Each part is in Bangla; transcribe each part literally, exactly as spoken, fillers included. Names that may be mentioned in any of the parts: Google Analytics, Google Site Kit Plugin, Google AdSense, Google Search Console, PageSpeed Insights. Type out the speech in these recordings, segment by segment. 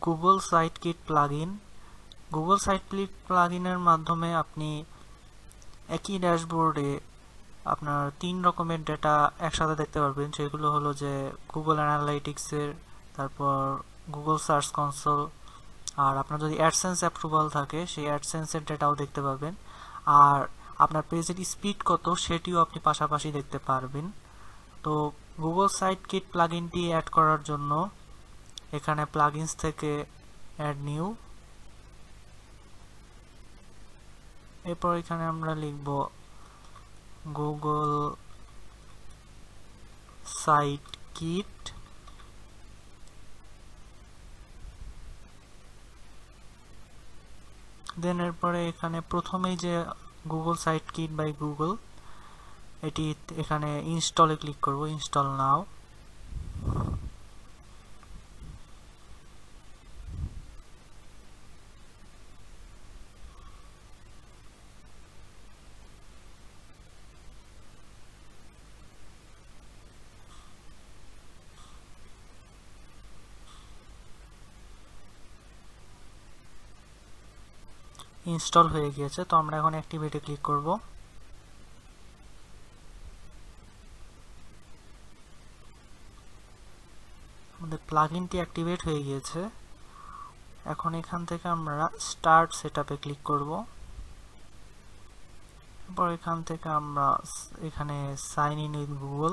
Google Site Kit Plugin Google Site Kit Plugin এর মাধ্যমে আপনি একই ড্যাশবোর্ডে আপনার তিন রকমের ডেটা একসাথে দেখতে পারবেন। সেগুলো হলো যে Google Analytics এর, তারপর Google Search Console, আর আপনার যদি AdSense অ্যাপ্রুভাল থাকে সেই AdSense এর ডেটাও দেখতে পাবেন। আর আপনার পেজের স্পিড কত সেটিও আপনি পাশাপাশি দেখতে পারবেন। তো Google Site Kit প্লাগইনটি অ্যাড করার জন্য এখানে প্লাগইনস থেকে অ্যাড নিউ, এরপর এখানে আমরা লিখব Google Site Kit, দেন এরপরে এখানে প্রথমেই যে Google Site Kit by Google এটি এখানে ইনস্টলে ক্লিক করব, ইনস্টল নাও। ইনস্টল হয়ে গিয়েছে। তো আমরা এখন অ্যাক্টিভেটে ক্লিক করব। আমাদের প্লাগইনটি অ্যাক্টিভেট হয়ে গিয়েছে। এখন এখান থেকে আমরা স্টার্ট সেটআপে ক্লিক করব। এরপর এখান থেকে আমরা এখানে সাইন ইন উইথ গুগল,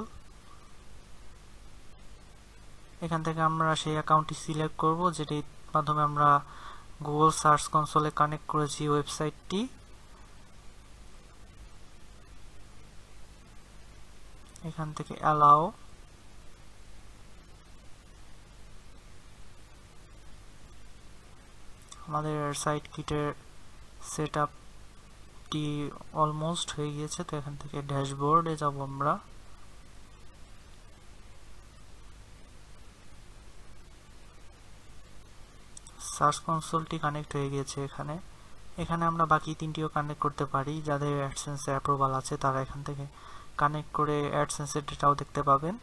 এখান থেকে আমরা সেই অ্যাকাউন্টটি সিলেক্ট করব যেটির মাধ্যমে আমরা Google Search Console কানেক্ট করেছি ওয়েবসাইটটি। এখান থেকে অ্যালাউ, আমাদের সাইট কিটের সেটআপটি অলমোস্ট হয়ে গিয়েছে। তো এখান থেকে ড্যাশবোর্ডে যাব আমরা। সার্চ কনসোলটি কানেক্ট হয়ে গিয়েছে। এখানে এখানে আমরা বাকি তিনটিও কানেক্ট করতে পারি। যাদের অ্যাডসেন্সে অ্যাপ্রুভাল আছে তারা এখান থেকে কানেক্ট করে অ্যাডসেন্সের ডেটাও দেখতে পাবেন।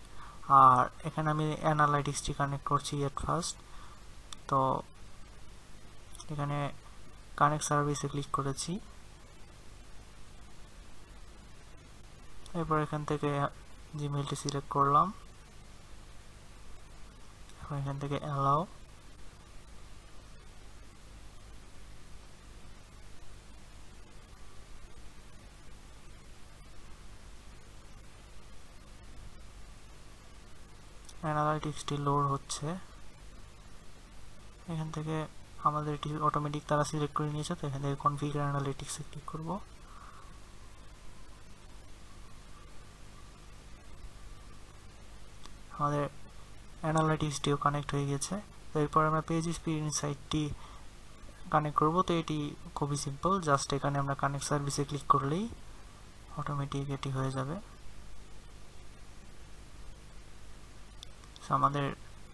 আর এখানে আমি অ্যানালাইটিক্সটি কানেক্ট করছি এট ফার্স্ট। তো এখানে কানেক্ট সার্ভিসে ক্লিক করেছি। এরপর এখান থেকে জিমেইলটি সিলেক্ট করলাম। এখন এখান থেকে অ্যালাউ, অ্যানালাইটিক্সটি লোড হচ্ছে। এখান থেকে আমাদের এটি অটোমেটিক তারা সিলেক্ট করে নিয়েছে। তো এখান থেকে কনফিগার অ্যানালিটিক্সে ক্লিক করব। আমাদের অ্যানালাইটিক্সটিও কানেক্ট হয়ে গেছে। তো এরপর আমরা পেজ স্পিড ইনসাইটটি কানেক্ট করব। তো এটি খুবই সিম্পল, জাস্ট এখানে আমরা কানেক্ট সার্ভিসে ক্লিক করলেই অটোমেটিক এটি হয়ে যাবে। আমাদের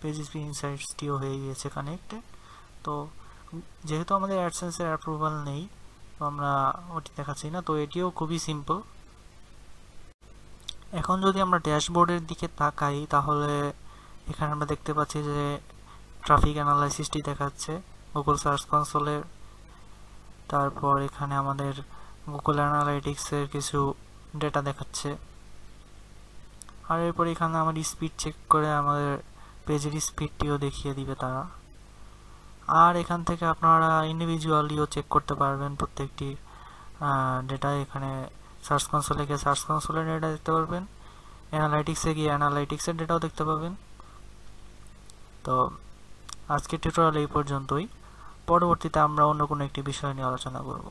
PageSpeed Insightsটিও হয়ে গিয়েছে কানেক্টেড। তো যেহেতু আমাদের অ্যাডসেন্সের অ্যাপ্রুভাল নেই তো আমরা ওটি দেখাচ্ছি না। তো এটিও খুবই সিম্পল। এখন যদি আমরা ড্যাশবোর্ডের দিকে তাকাই তাহলে এখানে আমরা দেখতে পাচ্ছি যে ট্রাফিক অ্যানালাইসিসটি দেখাচ্ছে গুগল সার্চ কনসোলের। তারপর এখানে আমাদের গুগল অ্যানালাইটিক্সের কিছু ডেটা দেখাচ্ছে। আর এরপর এখানে আমার স্পিড চেক করে আমাদের পেজের স্পিডটিও দেখিয়ে দিবে তারা। আর এখান থেকে আপনারা ইন্ডিভিজুয়ালিও চেক করতে পারবেন প্রত্যেকটি ডেটা। এখানে সার্চ কনসোলে গিয়ে সার্চ কনসোলের ডেটা দেখতে পারবেন, অ্যানালাইটিক্সে গিয়ে অ্যানালাইটিক্সের ডেটাও দেখতে পাবেন। তো আজকের টিউটোরিয়াল এই পর্যন্তই। পরবর্তীতে আমরা অন্য কোনো একটি বিষয় নিয়ে আলোচনা করব।